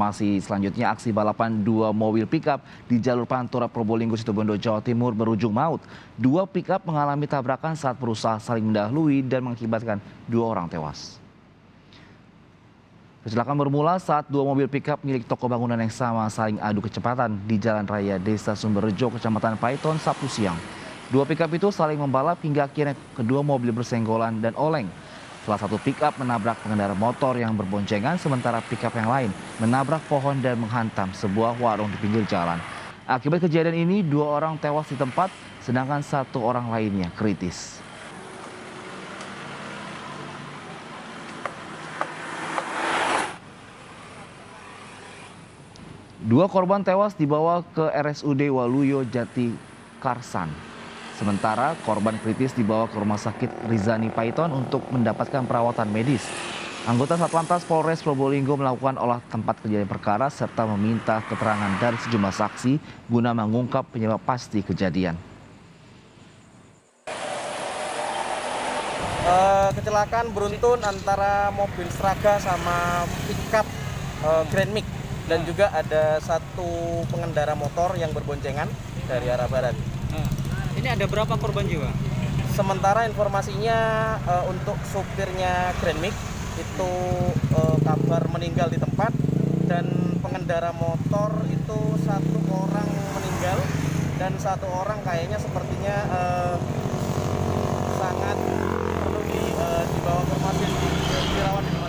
Informasi selanjutnya, aksi balapan dua mobil pickup di jalur Pantura Probolinggo, Situbondo, Jawa Timur berujung maut. Dua pickup mengalami tabrakan saat berusaha saling mendahului dan mengakibatkan dua orang tewas. Kecelakaan bermula saat dua mobil pickup milik toko bangunan yang sama saling adu kecepatan di Jalan Raya Desa Sumber Rejo, Kecamatan Paiton, Sabtu siang. Dua pickup itu saling membalap hingga akhirnya kedua mobil bersenggolan dan oleng. Salah satu pickup menabrak pengendara motor yang berboncengan, sementara pickup yang lain menabrak pohon dan menghantam sebuah warung di pinggir jalan. Akibat kejadian ini, dua orang tewas di tempat, sedangkan satu orang lainnya kritis. Dua korban tewas dibawa ke RSUD Waluyo Jati Kraksaan. Sementara korban kritis dibawa ke Rumah Sakit Rizani Paiton untuk mendapatkan perawatan medis. Anggota Satlantas Polres Probolinggo melakukan olah tempat kejadian perkara serta meminta keterangan dari sejumlah saksi guna mengungkap penyebab pasti kejadian. Kecelakaan beruntun antara mobil Seraga sama pickup Grand Max. Dan juga ada satu pengendara motor yang berboncengan dari arah barat. Ini ada berapa korban jiwa? Sementara informasinya untuk supirnya Grand Max itu kabar meninggal di tempat, dan pengendara motor itu satu orang meninggal dan satu orang kayaknya sepertinya sangat perlu dibawa ke rumah sakit dirawat.